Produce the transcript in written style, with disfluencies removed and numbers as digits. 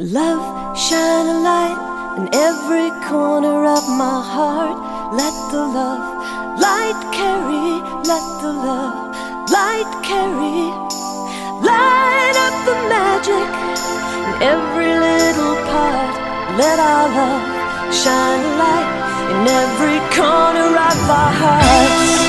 Love, shine a light in every corner of my heart. Let the love light carry, let the love light carry. Light up the magic in every little part. Let our love shine a light in every corner of our heart.